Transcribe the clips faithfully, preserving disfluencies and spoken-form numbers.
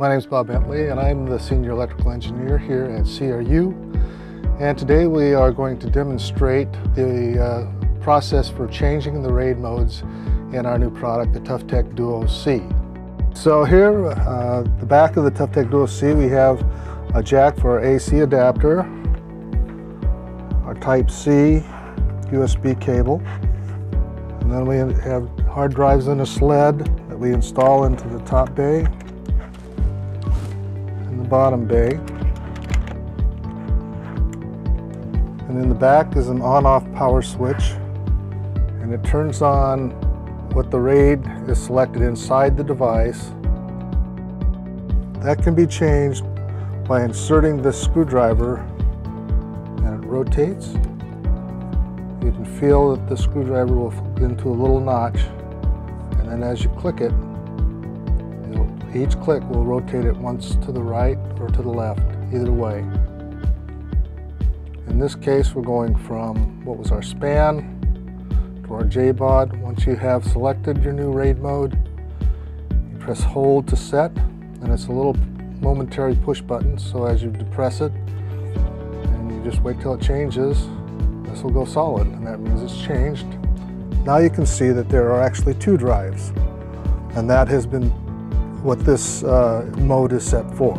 My name is Bob Bentley and I'm the Senior Electrical Engineer here at C R U, and today we are going to demonstrate the uh, process for changing the RAID modes in our new product, the ToughTech Duo C. So here, uh, the back of the ToughTech Duo C, we have a jack for our A C adapter, our Type C U S B cable, and then we have hard drives in a sled that we install into the top bay and the bottom bay. And in the back is an on-off power switch, and it turns on what the RAID is selected inside the device. That can be changed by inserting this screwdriver, and it rotates. You can feel that the screwdriver will fit into a little notch, and then as you click it, it'll, each click will rotate it once to the right or to the left, either way. In this case, we're going from what was our SPAN to our J BOD. Once you have selected your new RAID mode, you press hold to set, and it's a little momentary push button, so as you depress it and you just wait till it changes, this will go solid, and that means it's changed. Now you can see that there are actually two drives, and that has been what this uh, mode is set for.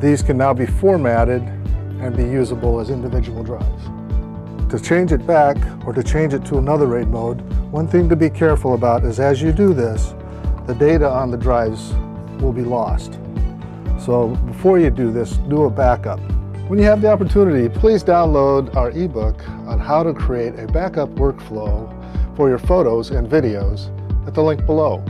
These can now be formatted and be usable as individual drives. To change it back or to change it to another RAID mode, one thing to be careful about is as you do this, the data on the drives will be lost. So before you do this, do a backup. When you have the opportunity, please download our ebook on how to create a backup workflow for your photos and videos at the link below.